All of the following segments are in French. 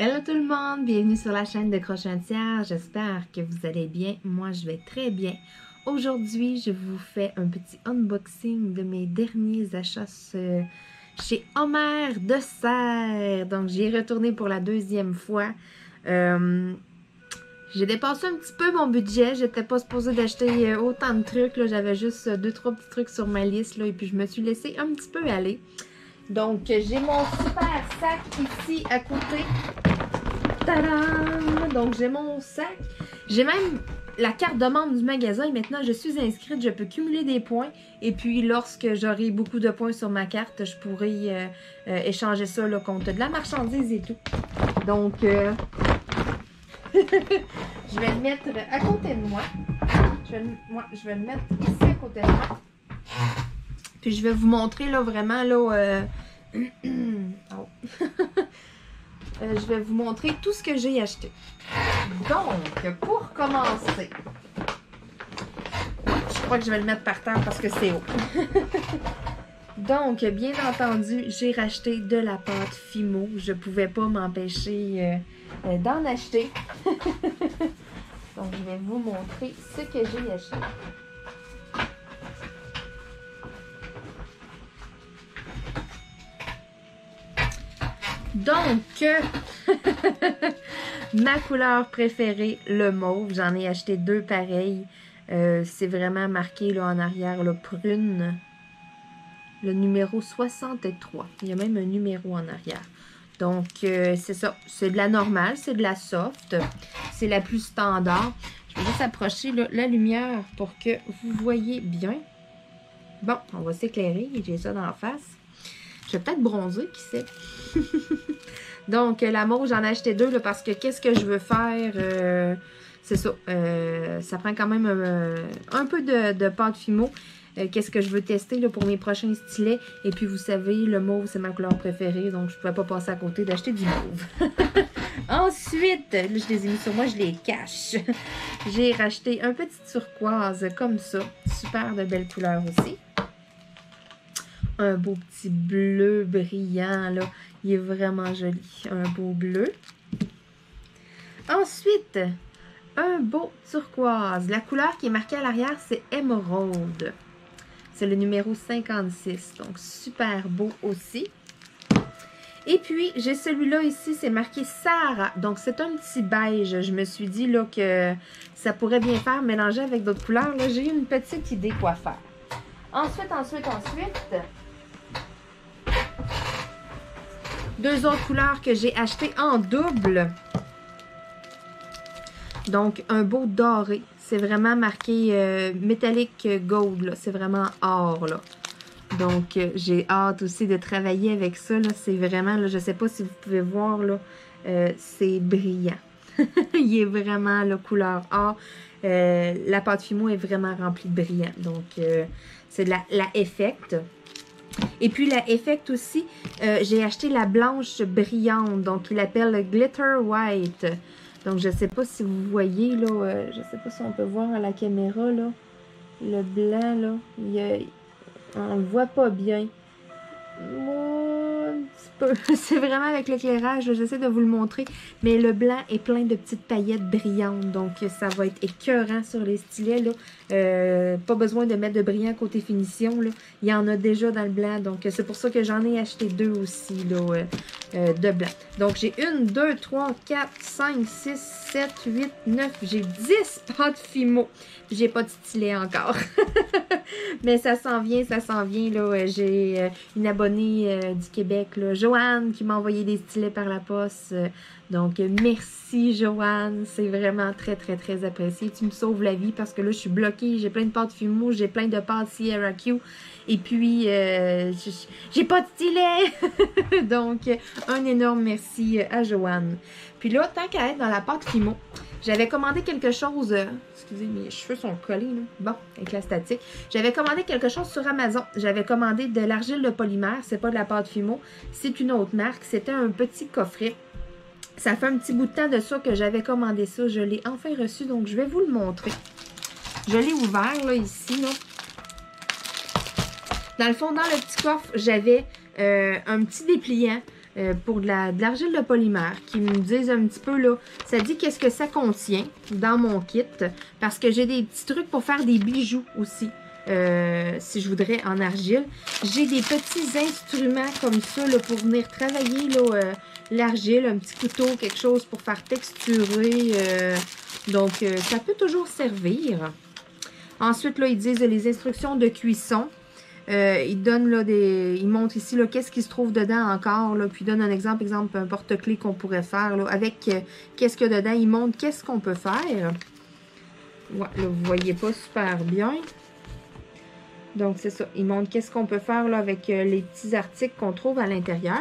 Hello tout le monde, bienvenue sur la chaîne de Crochetiers, j'espère que vous allez bien, moi je vais très bien. Aujourd'hui je vous fais un petit unboxing de mes derniers achats chez Maison de Serre. Donc j'y ai retourné pour la deuxième fois. J'ai dépassé un petit peu mon budget, j'étais pas supposée d'acheter autant de trucs, j'avais juste 2-3 petits trucs sur ma liste là, et puis je me suis laissée un petit peu aller. Donc, j'ai mon super sac ici à côté. Tadam! Donc, j'ai mon sac. J'ai même la carte de membre du magasin et maintenant, je suis inscrite. Je peux cumuler des points. Et puis, lorsque j'aurai beaucoup de points sur ma carte, je pourrai échanger ça là, contre de la marchandise et tout. Donc, je vais le mettre à côté de moi. Je vais le mettre ici à côté de moi. Puis je vais vous montrer là vraiment là, je vais vous montrer tout ce que j'ai acheté. Donc, pour commencer, je crois que je vais le mettre par terre parce que c'est haut. Donc, bien entendu, j'ai racheté de la pâte Fimo. Je ne pouvais pas m'empêcher d'en acheter. Donc, je vais vous montrer ce que j'ai acheté. Donc, ma couleur préférée, le mauve. J'en ai acheté deux pareils. C'est vraiment marqué là, en arrière, le prune. Le numéro 63. Il y a même un numéro en arrière. Donc, c'est ça. C'est de la normale, c'est de la soft. C'est la plus standard. Je vais juste approcher là, la lumière pour que vous voyez bien. Bon, on va s'éclairer. J'ai ça dans la face. Je vais peut-être bronzer, qui sait. Donc, la mauve, j'en ai acheté deux là, parce que qu'est-ce que je veux faire? C'est ça. Ça prend quand même un peu de pâte Fimo. Qu'est-ce que je veux tester là, pour mes prochains stylets? Et puis, vous savez, le mauve, c'est ma couleur préférée. Donc, je ne pouvais pas passer à côté d'acheter du mauve. Ensuite, là, je les ai mis sur moi, je les cache. J'ai racheté un petit turquoise comme ça. Super de belles couleurs aussi. Un beau petit bleu brillant, là. Il est vraiment joli. Un beau bleu. Ensuite, un beau turquoise. La couleur qui est marquée à l'arrière, c'est émeraude. C'est le numéro 56. Donc, super beau aussi. Et puis, j'ai celui-là ici, c'est marqué Sarah. Donc, c'est un petit beige. Je me suis dit, là, que ça pourrait bien faire mélanger avec d'autres couleurs. Là, j'ai eu une petite idée quoi faire. Ensuite... Deux autres couleurs que j'ai achetées en double. Donc, un beau doré. C'est vraiment marqué métallique gold. C'est vraiment or. Là. Donc, j'ai hâte aussi de travailler avec ça. C'est vraiment, là, je ne sais pas si vous pouvez voir, c'est brillant. Il est vraiment la couleur or. La pâte Fimo est vraiment remplie de brillant. Donc, c'est de la effect. Et puis, la Effect aussi, j'ai acheté la blanche brillante. Donc, il l'appelle Glitter White. Donc, je ne sais pas si vous voyez, là, je ne sais pas si on peut voir à la caméra, là, le blanc, là, on ne le voit pas bien. C'est vraiment avec l'éclairage, j'essaie de vous le montrer. Mais le blanc est plein de petites paillettes brillantes. Donc, ça va être écœurant sur les stylets. Là. Pas besoin de mettre de brillant côté finition. Là. Il y en a déjà dans le blanc. Donc, c'est pour ça que j'en ai acheté deux aussi là, de blanc. Donc, j'ai 1, 2, 3, 4, 5, 6, 7, 8, 9. J'ai 10 pâtes Fimo. J'ai pas de stylet encore. Mais ça s'en vient, ça s'en vient. J'ai une abonnée du Québec, là, Joanne, qui m'a envoyé des stylets par la poste. Donc, merci Joanne. C'est vraiment très, très, très apprécié. Tu me sauves la vie parce que là, je suis bloquée. J'ai plein de pâtes Fimo, j'ai plein de pâtes CRQ. Et puis, j'ai pas de stylet. Donc, un énorme merci à Joanne. Puis là, tant qu'à être dans la pâte Fimo, j'avais commandé quelque chose... Excusez, mes cheveux sont collés, là. Bon, avec la statique. J'avais commandé quelque chose sur Amazon. J'avais commandé de l'argile de polymère. C'est pas de la pâte Fimo. C'est une autre marque. C'était un petit coffret. Ça fait un petit bout de temps de ça que j'avais commandé ça. Je l'ai enfin reçu, donc je vais vous le montrer. Je l'ai ouvert, là, ici, là. Dans le fond, dans le petit coffre, j'avais un petit dépliant. pour de l'argile de polymère, qui me disent un petit peu, là, ça dit qu'est-ce que ça contient dans mon kit, parce que j'ai des petits trucs pour faire des bijoux aussi, si je voudrais, en argile. J'ai des petits instruments comme ça, là, pour venir travailler l'argile, un petit couteau, quelque chose pour faire texturer, donc ça peut toujours servir. Ensuite, là, ils disent les instructions de cuisson. Ils donnent là des. Ils montrent ici qu'est-ce qui se trouve dedans encore. Là, puis ils donnent un exemple, un porte-clés qu'on pourrait faire là, avec qu'est-ce qu'il y a dedans. Ils montrent qu'est-ce qu'on peut faire. Ouais, là, vous ne voyez pas super bien. Donc, c'est ça. Ils montrent qu'est-ce qu'on peut faire là, avec les petits articles qu'on trouve à l'intérieur.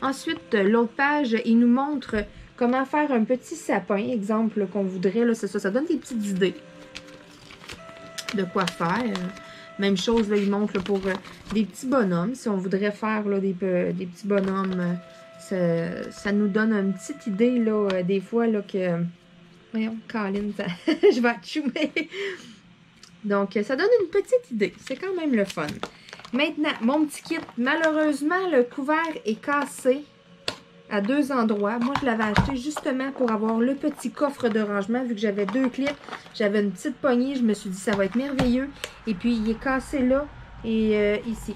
Ensuite, l'autre page, ils nous montrent comment faire un petit sapin, exemple, qu'on voudrait. Là, c'est ça. Ça donne des petites idées de quoi faire. Même chose, là, ils montrent là, pour des petits bonhommes. Si on voudrait faire là, des petits bonhommes, ça nous donne une petite idée, là, des fois, là, que... Voyons, Colin, ça... je vais tchoumer. Donc, ça donne une petite idée. C'est quand même le fun. Maintenant, mon petit kit. Malheureusement, le couvert est cassé à deux endroits. Moi, je l'avais acheté justement pour avoir le petit coffre de rangement. Vu que j'avais deux clips, j'avais une petite poignée. Je me suis dit, ça va être merveilleux. Et puis, il est cassé là et ici.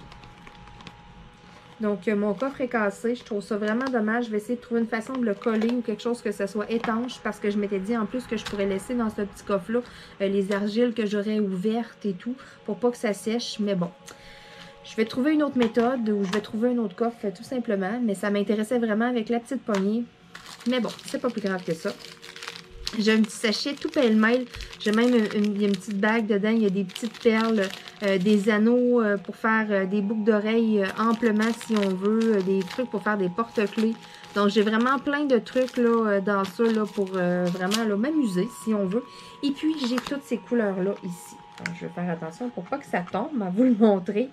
Donc, mon coffre est cassé. Je trouve ça vraiment dommage. Je vais essayer de trouver une façon de le coller ou quelque chose que ça soit étanche. Parce que je m'étais dit, en plus, que je pourrais laisser dans ce petit coffre-là les argiles que j'aurais ouvertes et tout. Pour pas que ça sèche. Mais bon... Je vais trouver une autre méthode ou je vais trouver un autre coffre tout simplement. Mais ça m'intéressait vraiment avec la petite poignée. Mais bon, c'est pas plus grave que ça. J'ai un petit sachet tout pêle-mêle. J'ai même une petite bague dedans. Il y a des petites perles, des anneaux pour faire des boucles d'oreilles amplement si on veut. Des trucs pour faire des porte-clés. Donc j'ai vraiment plein de trucs là, dans ça là, pour vraiment m'amuser si on veut. Et puis j'ai toutes ces couleurs-là ici. Donc, je vais faire attention pour pas que ça tombe, à vous le montrer.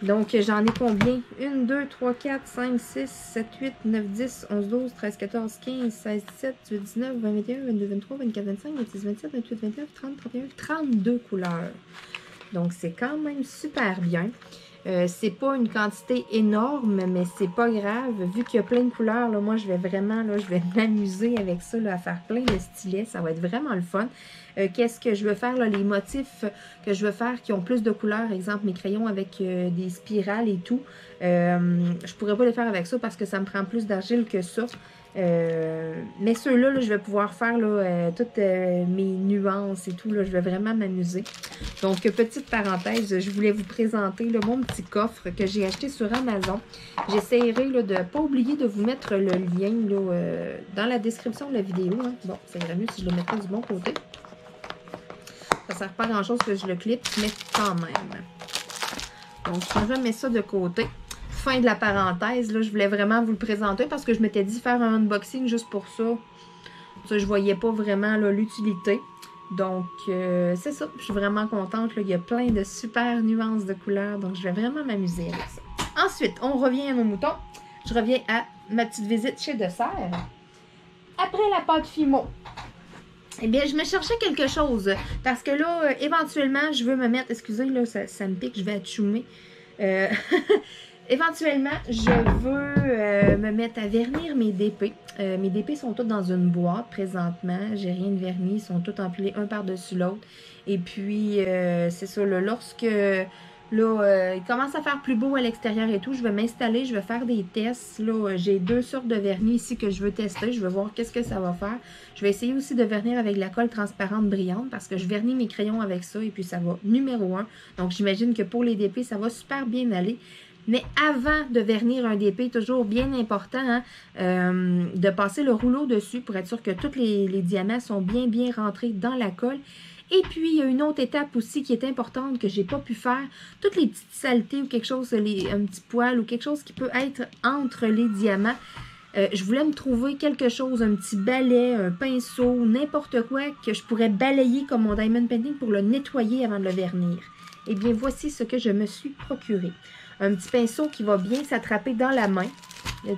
Donc, j'en ai combien? 1, 2, 3, 4, 5, 6, 7, 8, 9, 10, 11, 12, 13, 14, 15, 16, 17, 18, 19, 20, 21, 22, 23, 24, 25, 26, 27, 28, 29, 30, 31, 32 couleurs. Donc, c'est quand même super bien. C'est pas une quantité énorme, mais c'est pas grave. Vu qu'il y a plein de couleurs, là, moi, je vais vraiment, là, je vais m'amuser avec ça, là, à faire plein de stylets. Ça va être vraiment le fun. Qu'est-ce que je veux faire, là, les motifs que je veux faire qui ont plus de couleurs. Exemple, mes crayons avec des spirales et tout. Je pourrais pas les faire avec ça parce que ça me prend plus d'argile que ça. Mais ceux-là, là, je vais pouvoir faire là, toutes mes nuances et tout. Là, je vais vraiment m'amuser. Donc, petite parenthèse, je voulais vous présenter là, mon petit coffre que j'ai acheté sur Amazon. J'essaierai de ne pas oublier de vous mettre le lien là, dans la description de la vidéo. Hein. Bon, ça irait mieux si je le mettais du bon côté. Ça ne sert pas grand-chose que je le clip, mais quand même. Donc, je remets ça de côté. Fin de la parenthèse, là, je voulais vraiment vous le présenter parce que je m'étais dit faire un unboxing juste pour ça. Je voyais pas vraiment l'utilité. Donc, c'est ça. Je suis vraiment contente. Là, il y a plein de super nuances de couleurs. Donc, je vais vraiment m'amuser avec ça. Ensuite, on revient à nos moutons. Je reviens à ma petite visite chez DeSerres. Après la pâte Fimo. Eh bien, je me cherchais quelque chose. Parce que là, éventuellement, je veux me mettre... Excusez, là, ça me pique. Je vais achoumer. Éventuellement, je veux me mettre à vernir mes DP. Mes DP sont toutes dans une boîte présentement. J'ai rien de vernis. Ils sont tous empilés un par-dessus l'autre. Et puis, c'est ça. Là, lorsque il commence à faire plus beau à l'extérieur et tout, je vais m'installer. Je vais faire des tests. Là, j'ai deux sortes de vernis ici que je veux tester. Je veux voir qu'est-ce que ça va faire. Je vais essayer aussi de vernir avec la colle transparente brillante parce que je vernis mes crayons avec ça. Et puis, ça va numéro 1. Donc, j'imagine que pour les DP, ça va super bien aller. Mais avant de vernir un DP, toujours bien important, hein, de passer le rouleau dessus pour être sûr que tous les diamants sont bien rentrés dans la colle. Et puis, il y a une autre étape aussi qui est importante que j'ai pas pu faire. Toutes les petites saletés ou quelque chose, un petit poil ou quelque chose qui peut être entre les diamants. Je voulais me trouver quelque chose, un petit balai, un pinceau, n'importe quoi que je pourrais balayer comme mon diamond painting pour le nettoyer avant de le vernir. Eh bien, voici ce que je me suis procuré. Un petit pinceau qui va bien s'attraper dans la main.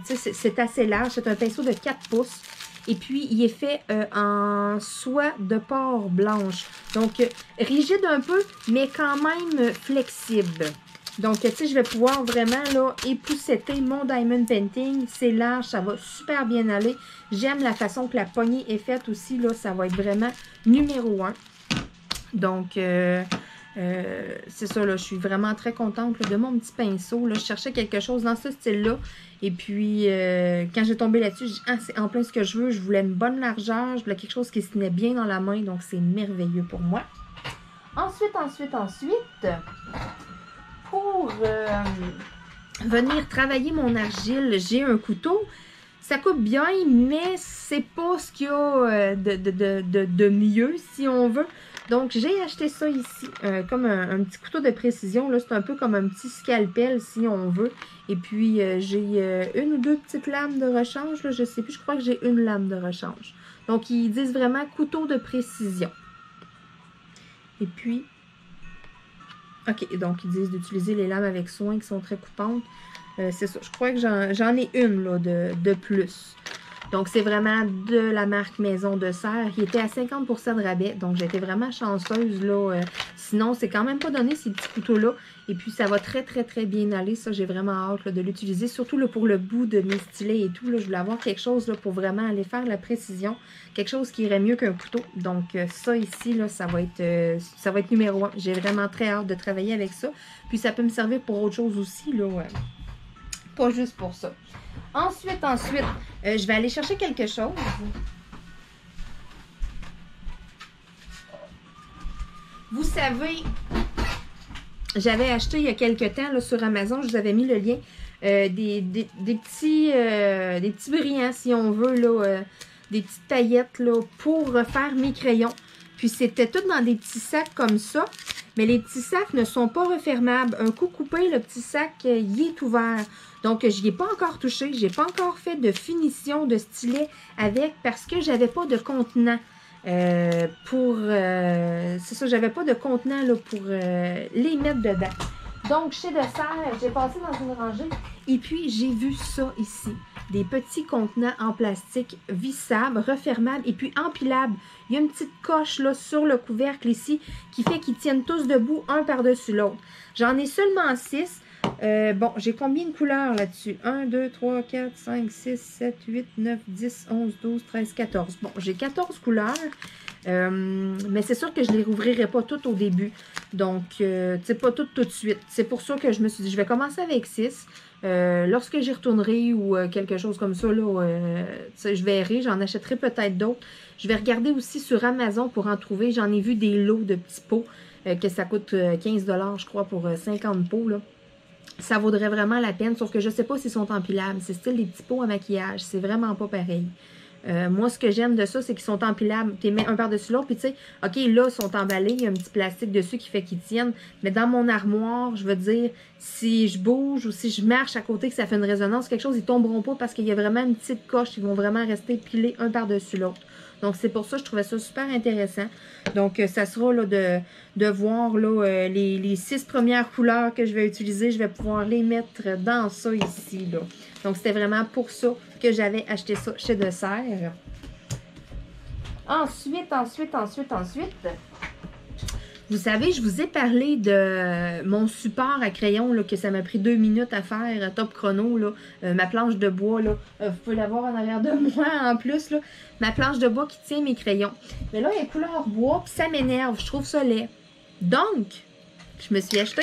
C'est assez large. C'est un pinceau de 4 pouces. Et puis, il est fait en soie de porc blanche. Donc, rigide un peu, mais quand même flexible. Donc, tu sais, je vais pouvoir vraiment là, épousseter mon diamond painting. C'est large, ça va super bien aller. J'aime la façon que la poignée est faite aussi. Là, ça va être vraiment numéro 1. Donc, c'est ça, là, je suis vraiment très contente là, de mon petit pinceau. Là, je cherchais quelque chose dans ce style-là. Et puis, quand j'ai tombé là-dessus, j'ai dit, ah, c'est en plein ce que je veux. Je voulais une bonne largeur. Je voulais quelque chose qui se tenait bien dans la main. Donc, c'est merveilleux pour moi. Ensuite, pour venir travailler mon argile, j'ai un couteau. Ça coupe bien, mais c'est pas ce qu'il y a de mieux, si on veut. Donc, j'ai acheté ça ici, comme un petit couteau de précision. Là, c'est un peu comme un petit scalpel, si on veut. Et puis, j'ai une ou deux petites lames de rechange. Là, je sais plus, je crois que j'ai une lame de rechange. Donc, ils disent vraiment couteau de précision. Et puis, ok, donc ils disent d'utiliser les lames avec soin qui sont très coupantes. C'est ça, je crois que j'en ai une là, de plus. Donc, c'est vraiment de la marque Maison de Serre qui était à 50% de rabais. Donc, j'étais vraiment chanceuse là. Sinon, c'est quand même pas donné ces petits couteaux-là. Et puis, ça va très, très, très bien aller. Ça, j'ai vraiment hâte là, de l'utiliser. Surtout là, pour le bout de mes stylets et tout. Là, je voulais avoir quelque chose là, pour vraiment aller faire la précision. Quelque chose qui irait mieux qu'un couteau. Donc, ça ici, là, ça va être numéro 1. J'ai vraiment très hâte de travailler avec ça. Puis, ça peut me servir pour autre chose aussi. Là, ouais. Pas juste pour ça. Ensuite, je vais aller chercher quelque chose. Vous savez, j'avais acheté il y a quelques temps là, sur Amazon, je vous avais mis le lien, des petits brillants, si on veut, là, des petites paillettes là, pour refaire mes crayons. Puis c'était tout dans des petits sacs comme ça. Mais les petits sacs ne sont pas refermables. Un coup coupé, le petit sac, il est ouvert. Donc, je n'y ai pas encore touché. Je n'ai pas encore fait de finition de stylet avec parce que j'avais pas de contenant. C'est ça, j'avais pas de contenant là, pour les mettre dedans. Donc, chez DeSerres, j'ai passé dans une rangée et puis j'ai vu ça ici. Des petits contenants en plastique vissables, refermables et puis empilables. Il y a une petite coche là, sur le couvercle ici qui fait qu'ils tiennent tous debout un par-dessus l'autre. J'en ai seulement 6. Bon, j'ai combien de couleurs là-dessus? 1, 2, 3, 4, 5, 6, 7, 8, 9, 10, 11, 12, 13, 14. Bon, j'ai 14 couleurs. Mais c'est sûr que je ne les rouvrirai pas toutes au début. Donc, pas toutes tout de suite. C'est pour ça que je me suis dit, je vais commencer avec 6. Lorsque j'y retournerai ou quelque chose comme ça, là, je verrai, j'en achèterai peut-être d'autres. Je vais regarder aussi sur Amazon pour en trouver. J'en ai vu des lots de petits pots que ça coûte 15$, je crois, pour 50 pots, là. Ça vaudrait vraiment la peine, sauf que je ne sais pas s'ils sont empilables. C'est style des petits pots à maquillage. C'est vraiment pas pareil. Moi, ce que j'aime de ça, c'est qu'ils sont empilables. Tu les mets un par-dessus l'autre, puis tu sais, OK, là, ils sont emballés. Il y a un petit plastique dessus qui fait qu'ils tiennent. Mais dans mon armoire, je veux dire, si je bouge ou si je marche à côté, que ça fait une résonance, quelque chose, ils ne tomberont pas parce qu'il y a vraiment une petite coche. Ils vont vraiment rester pilés un par-dessus l'autre. Donc, c'est pour ça que je trouvais ça super intéressant. Donc, ça sera là, de voir là, les 6 premières couleurs que je vais utiliser. Je vais pouvoir les mettre dans ça ici. Là. Donc, c'était vraiment pour ça que j'avais acheté ça chez DeSerres. Ensuite, vous savez, je vous ai parlé de mon support à crayon, là, que ça m'a pris 2 minutes à faire, à top chrono, là. Ma planche de bois, là, vous pouvez la voir en arrière de moi en plus, là. Ma planche de bois qui tient mes crayons. Mais là, elle est couleur bois, puis ça m'énerve, je trouve ça laid. Donc, je me suis acheté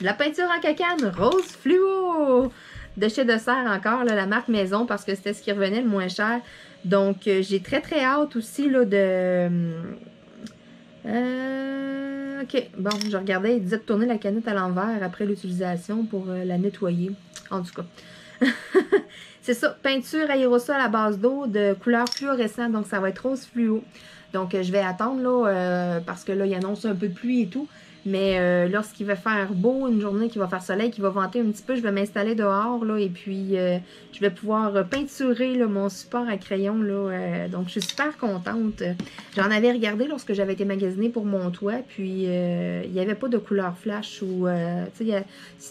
de la peinture en cacane rose fluo de chez DeSerres encore, là, la marque Maison, parce que c'était ce qui revenait le moins cher. Donc, j'ai très, très hâte aussi là, de... OK, bon, je regardais, il disait de tourner la canette à l'envers après l'utilisation pour la nettoyer. En tout cas, c'est ça, peinture aérosol à base d'eau de couleur fluorescente, donc ça va être rose fluo. Donc, je vais attendre, là, parce que là, il annonce un peu de pluie et tout. Mais lorsqu'il va faire beau, une journée qui va faire soleil, qui va vanter un petit peu, je vais m'installer dehors, là, et puis je vais pouvoir peinturer là, mon support à crayon, là, donc je suis super contente. J'en avais regardé lorsque j'avais été magasinée pour mon toit, puis il n'y avait pas de couleur flash, ou il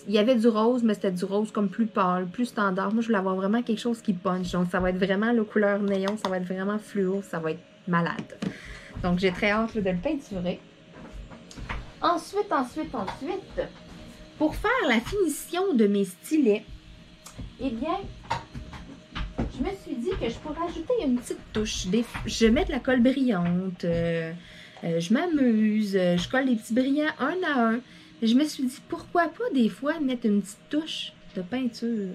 y avait du rose, mais c'était du rose comme plus pâle, plus standard. Moi, je voulais avoir vraiment quelque chose qui punch, donc ça va être vraiment la couleur néon, ça va être vraiment fluo, ça va être malade. Donc j'ai très hâte là, de le peinturer. Ensuite, Pour faire la finition de mes stylets, eh bien, je me suis dit que je pourrais ajouter une petite touche. Je mets de la colle brillante, je m'amuse, je colle des petits brillants un à un. Je me suis dit, pourquoi pas des fois mettre une petite touche de peinture?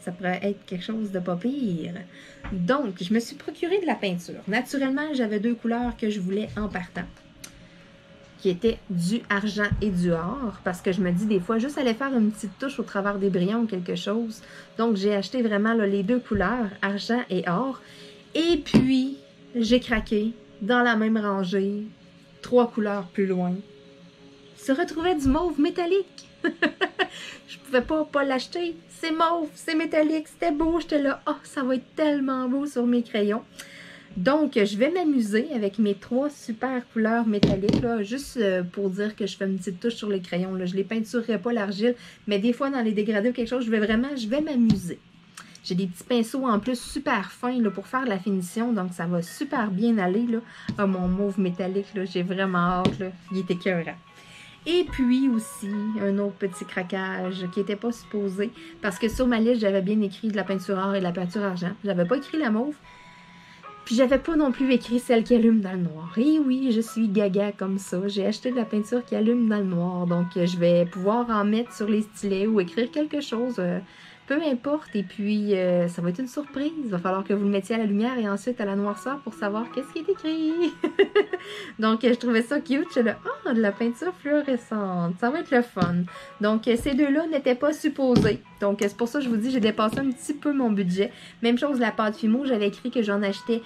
Ça pourrait être quelque chose de pas pire. Donc, je me suis procuré de la peinture. Naturellement, j'avais deux couleurs que je voulais en partant, qui étaient du argent et du or, parce que je me dis des fois, juste aller faire une petite touche au travers des brillants ou quelque chose. Donc, j'ai acheté vraiment là, les deux couleurs, argent et or. Et puis, j'ai craqué dans la même rangée, trois couleurs plus loin. Se retrouvait du mauve métallique. Je pouvais pas l'acheter. C'est mauve, c'est métallique, c'était beau. J'étais là, oh, ça va être tellement beau sur mes crayons. Donc, je vais m'amuser avec mes trois super couleurs métalliques, là, juste pour dire que je fais une petite touche sur les crayons, là. Je ne les peinturerai pas l'argile, mais des fois, dans les dégradés ou quelque chose, je vais m'amuser. J'ai des petits pinceaux en plus super fins là, pour faire la finition, donc ça va super bien aller, là. Ah, mon mauve métallique, j'ai vraiment hâte, là. Il est écœurant. Et puis aussi, un autre petit craquage qui n'était pas supposé, parce que sur ma liste, j'avais bien écrit de la peinture or et de la peinture argent. Je n'avais pas écrit la mauve. Puis, j'avais pas non plus écrit celle qui allume dans le noir. Et oui, je suis gaga comme ça. J'ai acheté de la peinture qui allume dans le noir. Donc, je vais pouvoir en mettre sur les stylets ou écrire quelque chose. Peu importe. Et puis, ça va être une surprise. Il va falloir que vous le mettiez à la lumière et ensuite à la noirceur pour savoir qu'est-ce qui est écrit. Donc, je trouvais ça cute. Je suis là, oh, de la peinture fluorescente. Ça va être le fun. Donc, ces deux-là n'étaient pas supposés. Donc, c'est pour ça que je vous dis, j'ai dépassé un petit peu mon budget. Même chose, la pâte Fimo, j'avais écrit que j'en achetais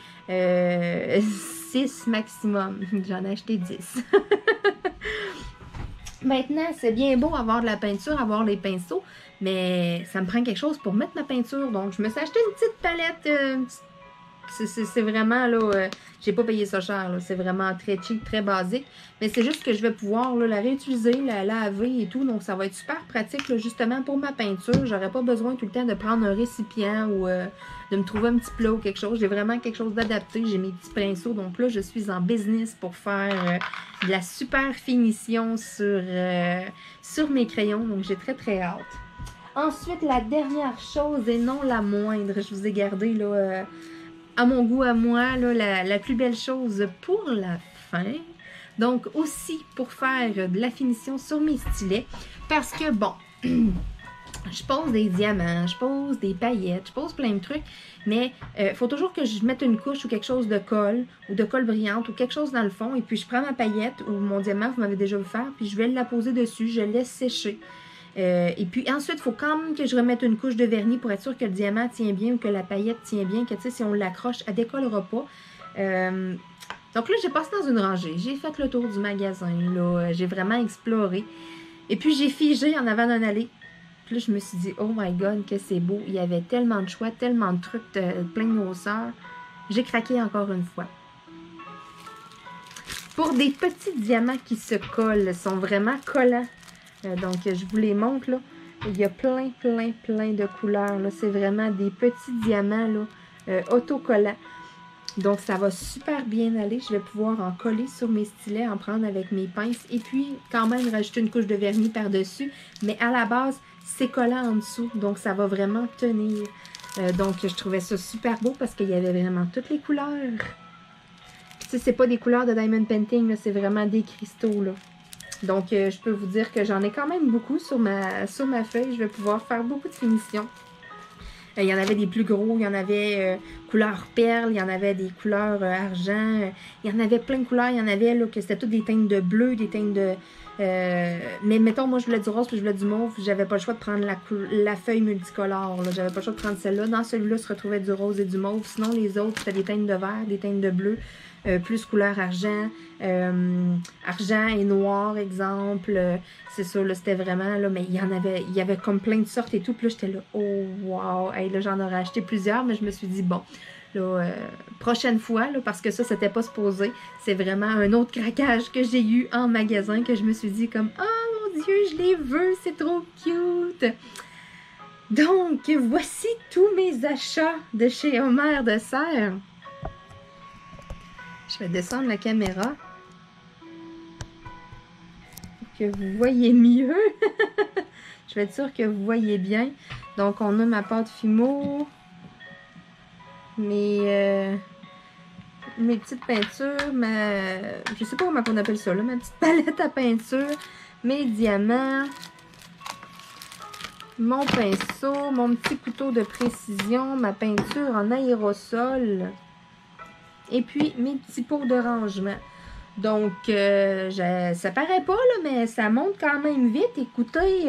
6 maximum. J'en ai acheté 10. Maintenant, c'est bien beau avoir de la peinture, avoir les pinceaux, mais ça me prend quelque chose pour mettre ma peinture. Donc, je me suis acheté une petite palette. C'est vraiment, là, j'ai pas payé ça cher. C'est vraiment très cheap, très basique. Mais c'est juste que je vais pouvoir là, la réutiliser, la laver et tout. Donc, ça va être super pratique, là, justement, pour ma peinture. J'aurais pas besoin tout le temps de prendre un récipient ou de me trouver un petit plat ou quelque chose. J'ai vraiment quelque chose d'adapté. J'ai mes petits pinceaux. Donc là, je suis en business pour faire de la super finition sur mes crayons. Donc, j'ai très, très hâte. Ensuite, la dernière chose et non la moindre. Je vous ai gardé, là... à mon goût, à moi, là, la plus belle chose pour la fin. Donc, aussi pour faire de la finition sur mes stylets. Parce que, bon, je pose des diamants, je pose des paillettes, je pose plein de trucs. Mais il faut toujours que je mette une couche ou quelque chose de colle, ou de colle brillante, ou quelque chose dans le fond. Et puis, je prends ma paillette ou mon diamant, vous m'avez déjà vu faire, puis je vais la poser dessus, je laisse sécher. Et puis ensuite, il faut quand même que je remette une couche de vernis pour être sûr que le diamant tient bien ou que la paillette tient bien, que si on l'accroche, elle ne décollera pas. Donc là, j'ai passé dans une rangée. J'ai fait le tour du magasin. J'ai vraiment exploré. Et puis, j'ai figé en avant d'en aller. Puis là, je me suis dit, oh my God, que c'est beau. Il y avait tellement de choix, tellement de trucs, plein de grosseurs. J'ai craqué encore une fois. Pour des petits diamants qui se collent, sont vraiment collants. Donc, je vous les montre, là. Il y a plein, plein, plein de couleurs, là. C'est vraiment des petits diamants, là, autocollants. Donc, ça va super bien aller. Je vais pouvoir en coller sur mes stylets, en prendre avec mes pinces. Et puis, quand même, rajouter une couche de vernis par-dessus. Mais à la base, c'est collant en dessous. Donc, ça va vraiment tenir. Donc, je trouvais ça super beau parce qu'il y avait vraiment toutes les couleurs. Tu sais, c'est pas des couleurs de diamond painting, là. C'est vraiment des cristaux, là. Donc, je peux vous dire que j'en ai quand même beaucoup sur ma feuille. Je vais pouvoir faire beaucoup de finitions. Il y en avait des plus gros. Il y en avait couleur perle. Il y en avait des couleurs argent. Il y en avait plein de couleurs. Il y en avait là, que c'était toutes des teintes de bleu, des teintes de... mais mettons, moi, je voulais du rose puis je voulais du mauve. J'avais pas le choix de prendre la feuille multicolore. J'avais pas le choix de prendre celle-là. Dans celui-là, se retrouvait du rose et du mauve. Sinon, les autres, c'était des teintes de vert, des teintes de bleu. Plus couleur argent, argent et noir, exemple. C'est sûr, c'était vraiment, là, mais il y avait comme plein de sortes et tout. Puis là, j'étais là, oh, wow! Hey, là, j'en aurais acheté plusieurs, mais je me suis dit, bon, là, prochaine fois, là, parce que ça, c'était pas supposé. C'est vraiment un autre craquage que j'ai eu en magasin que je me suis dit comme, oh mon Dieu, je les veux, c'est trop cute! Donc, voici tous mes achats de chez Madame de Serre. Je vais descendre la caméra pour que vous voyez mieux. Je vais être sûre que vous voyez bien. Donc, on a ma pâte Fimo, mes petites peintures, je sais pas comment on appelle ça, là, ma petite palette à peinture, mes diamants, mon pinceau, mon petit couteau de précision, ma peinture en aérosol, et puis mes petits pots de rangement. Donc, ça paraît pas, là, mais ça monte quand même vite. Écoutez,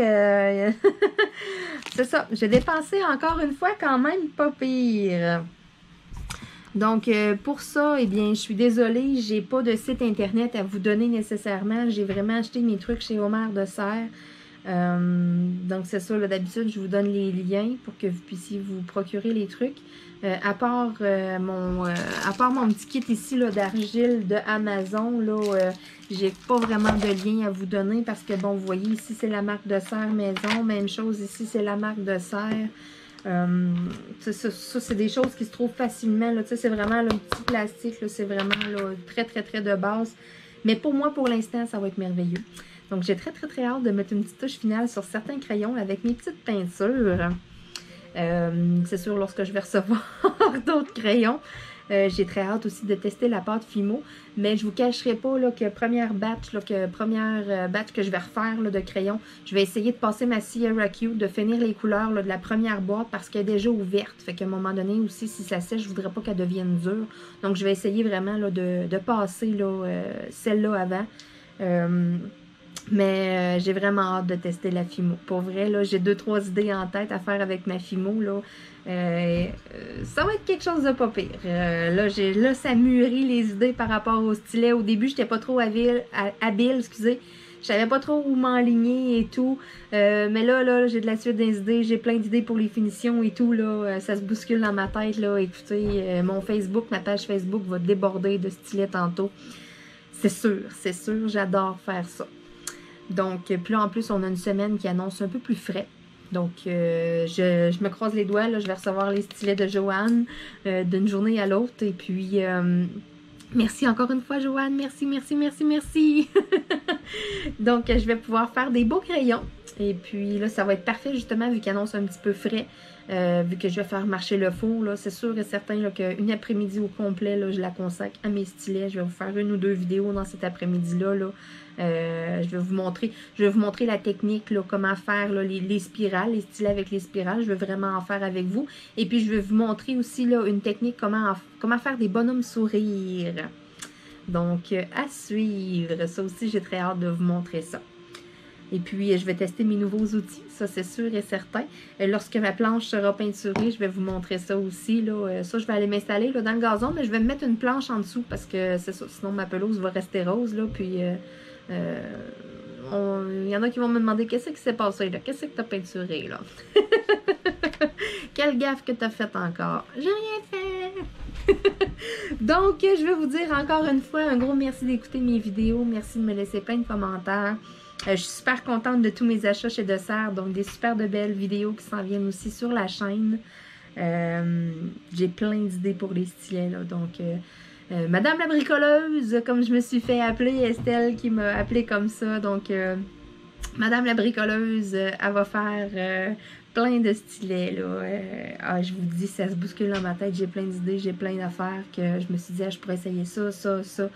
c'est ça. J'ai dépensé encore une fois quand même pas pire. Donc, pour ça, eh bien, je suis désolée, j'ai pas de site internet à vous donner nécessairement. J'ai vraiment acheté mes trucs chez Madame de Serre. Donc, c'est ça, là, d'habitude, je vous donne les liens pour que vous puissiez vous procurer les trucs. À part mon petit kit ici d'argile de Amazon, là, j'ai pas vraiment de lien à vous donner parce que, bon, vous voyez, ici, c'est la marque de Serre Maison. Même chose, ici, c'est la marque de Serre. Ça, c'est des choses qui se trouvent facilement. Là, c'est vraiment le petit plastique. C'est vraiment là, très, très, très de base. Mais pour moi, pour l'instant, ça va être merveilleux. Donc, j'ai très, très, très hâte de mettre une petite touche finale sur certains crayons avec mes petites peintures. C'est sûr, lorsque je vais recevoir d'autres crayons. J'ai très hâte aussi de tester la pâte Fimo. Mais je ne vous cacherai pas là, que première batch que je vais refaire là, de crayons, je vais essayer de passer ma CRQ, de finir les couleurs là, de la première boîte parce qu'elle est déjà ouverte. Fait qu'à un moment donné aussi, si ça sèche, je ne voudrais pas qu'elle devienne dure. Donc, je vais essayer vraiment là, de passer celle-là avant. Mais j'ai vraiment hâte de tester la Fimo. Pour vrai, là, j'ai 2-3 idées en tête à faire avec ma Fimo. Là. Ça va être quelque chose de pas pire. Là, ça mûrit les idées par rapport au stylet. Au début, j'étais pas trop habile, excusez. Je savais pas trop où m'enligner et tout. Mais là, j'ai de la suite des idées. J'ai plein d'idées pour les finitions et tout. Là, ça se bouscule dans ma tête. Là. Écoutez, mon Facebook, ma page Facebook va déborder de stylet tantôt. C'est sûr, j'adore faire ça. Donc, puis là, en plus, on a une semaine qui annonce un peu plus frais. Donc, je me croise les doigts. Là, je vais recevoir les stylets de Joanne d'une journée à l'autre. Et puis, merci encore une fois, Joanne. Merci, merci, merci, merci. Donc, je vais pouvoir faire des beaux crayons. Et puis, là, ça va être parfait, justement, vu qu'il annonce un petit peu frais. Vu que je vais faire marcher le four, c'est sûr et certain qu'une après-midi au complet, là, je la consacre à mes stylets. Je vais vous faire 1 ou 2 vidéos dans cet après-midi-là. Je vais vous montrer la technique, là, comment faire là, les spirales, les stylets avec les spirales. Je veux vraiment en faire avec vous. Et puis, je vais vous montrer aussi là, une technique, comment faire des bonhommes sourires. Donc, à suivre. Ça aussi, j'ai très hâte de vous montrer ça. Et puis, je vais tester mes nouveaux outils, ça c'est sûr et certain. Lorsque ma planche sera peinturée, je vais vous montrer ça aussi. Là. Ça, je vais aller m'installer dans le gazon, mais je vais me mettre une planche en dessous parce que c'est ça, sinon ma pelouse va rester rose. Là, puis, il y en a qui vont me demander « Qu'est-ce qui s'est passé? Qu'est-ce que tu as peinturé? Là? Quelle gaffe que tu as faite encore? J'ai rien fait! » Donc, je vais vous dire encore une fois un gros merci d'écouter mes vidéos. Merci de me laisser plein de commentaires. Je suis super contente de tous mes achats chez DeSerres, donc des super de belles vidéos qui s'en viennent aussi sur la chaîne. J'ai plein d'idées pour les stylets, là, donc Madame la bricoleuse, comme je me suis fait appeler, Estelle qui m'a appelée comme ça, donc Madame la bricoleuse, elle va faire plein de stylets, là. Je vous dis, ça se bouscule dans ma tête, j'ai plein d'idées, j'ai plein d'affaires que je me suis dit, ah, je pourrais essayer ça, ça, ça.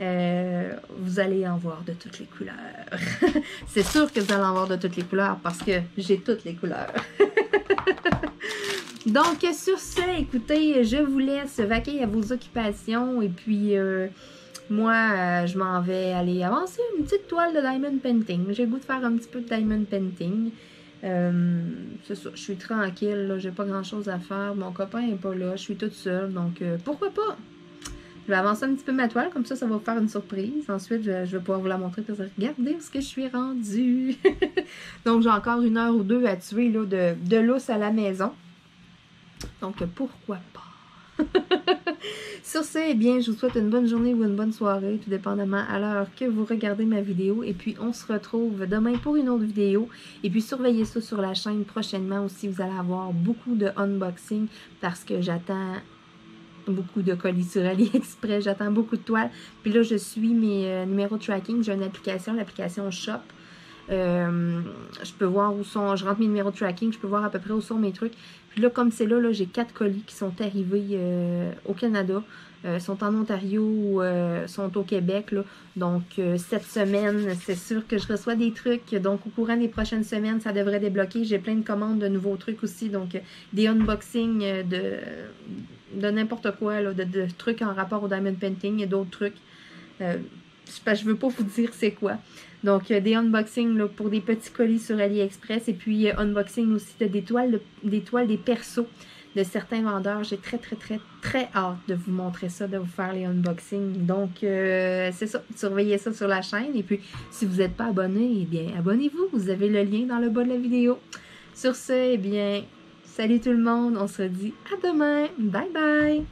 Vous allez en voir de toutes les couleurs. C'est sûr que vous allez en voir de toutes les couleurs parce que j'ai toutes les couleurs. Donc, sur ce, écoutez, je vous laisse vaquer à vos occupations et puis moi, je m'en vais aller avancer une petite toile de diamond painting. J'ai le goût de faire un petit peu de diamond painting. C'est ça, je suis tranquille, j'ai pas grand chose à faire. Mon copain n'est pas là, je suis toute seule, donc pourquoi pas? Je vais avancer un petit peu ma toile, comme ça, ça va vous faire une surprise. Ensuite, je vais pouvoir vous la montrer. Regardez où est-ce que je suis rendue. Donc, j'ai encore 1 heure ou 2 à tuer là, de lousse à la maison. Donc, pourquoi pas? Sur ce, eh bien, je vous souhaite une bonne journée ou une bonne soirée, tout dépendamment à l'heure que vous regardez ma vidéo. Et puis, on se retrouve demain pour une autre vidéo. Et puis, surveillez ça sur la chaîne prochainement aussi. Vous allez avoir beaucoup de unboxing parce que j'attends beaucoup de colis sur AliExpress, j'attends beaucoup de toiles. Puis là, je suis mes numéros de tracking, j'ai une application, l'application Shop. Je peux voir où sont, je rentre mes numéros de tracking, je peux voir à peu près où sont mes trucs. Puis là, comme c'est là, j'ai 4 colis qui sont arrivés au Canada, sont en Ontario ou sont au Québec, là. Donc cette semaine, c'est sûr que je reçois des trucs. Donc au courant des prochaines semaines, ça devrait débloquer. J'ai plein de commandes de nouveaux trucs aussi, donc des unboxings de n'importe quoi, là, de trucs en rapport au diamond painting et d'autres trucs. Je ne veux pas vous dire c'est quoi. Donc, des unboxings là, pour des petits colis sur AliExpress. Et puis, unboxing aussi des toiles, des persos de certains vendeurs. J'ai très hâte de vous montrer ça, de vous faire les unboxings. Donc, c'est ça. Surveillez ça sur la chaîne. Et puis, si vous n'êtes pas abonné, eh bien, abonnez-vous. Vous avez le lien dans le bas de la vidéo. Sur ce, eh bien, salut tout le monde. On se dit à demain. Bye bye!